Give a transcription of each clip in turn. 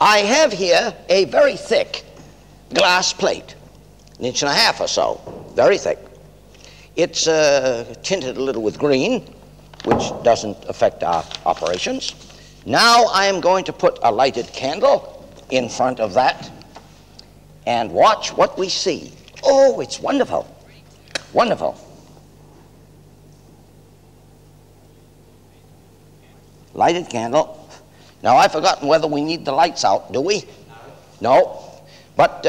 I have here a very thick glass plate, an inch and a half or so, very thick. It's tinted a little with green, which doesn't affect our operations. Now I am going to put a lighted candle in front of that and watch what we see. Oh, it's wonderful, wonderful. Lighted candle. Now, I've forgotten whether we need the lights out, do we? No. But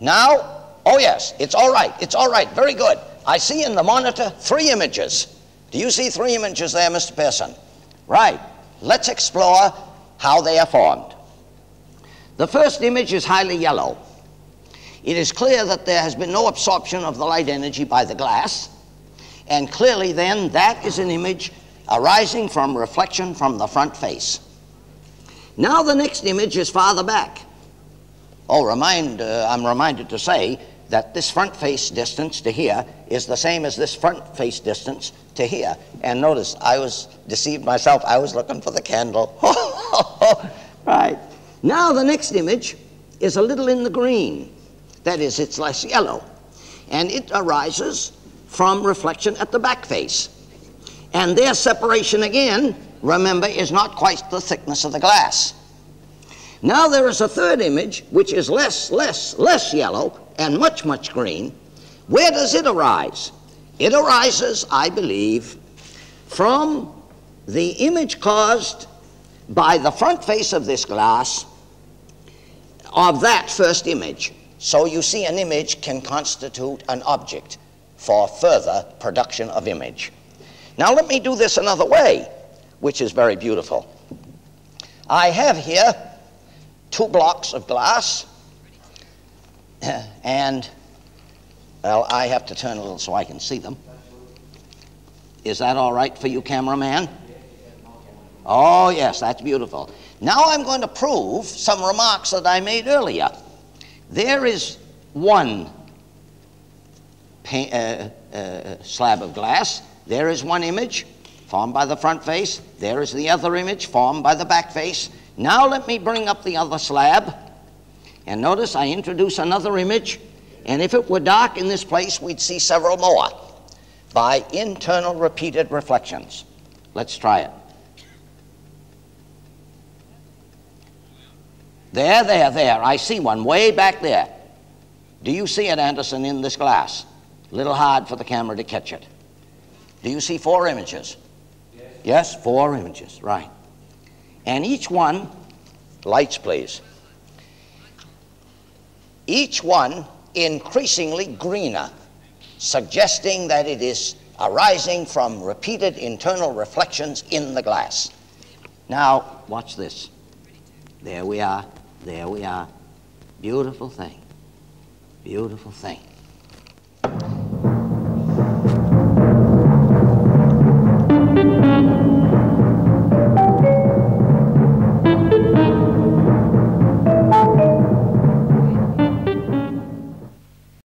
now, oh yes, it's all right, very good. I see in the monitor 3 images. Do you see 3 images there, Mr. Pearson? Right, let's explore how they are formed. The first image is highly yellow. It is clear that there has been no absorption of the light energy by the glass, and clearly then that is an image arising from reflection from the front face. Now the next image is farther back. Oh, I'm reminded to say that this front face distance to here is the same as this front face distance to here. And notice, I was deceived myself. I was looking for the candle. Right. Now the next image is a little in the green. That is, it's less yellow. And it arises from reflection at the back face. And their separation again, remember, is not quite the thickness of the glass. Now there is a third image, which is less yellow and much, much green. Where does it arise? It arises, I believe, from the image caused by the front face of this glass of that first image. So you see, an image can constitute an object for further production of image. Now let me do this another way, which is very beautiful. I have here 2 blocks of glass, and, well, I have to turn a little so I can see them. Is that all right for you, cameraman? Oh, yes, that's beautiful. Now I'm going to prove some remarks that I made earlier. There is one slab of glass. There is one image formed by the front face. There is the other image formed by the back face. Now let me bring up the other slab. And notice I introduce another image. And if it were dark in this place, we'd see several more by internal repeated reflections. Let's try it. There, there, there. I see one way back there. Do you see it, Anderson, in this glass? A little hard for the camera to catch it. Do you see 4 images? Yes. Yes, 4 images, right. And each one, lights please, each one increasingly greener, suggesting that it is arising from repeated internal reflections in the glass. Now, watch this. There we are, there we are. Beautiful thing, beautiful thing.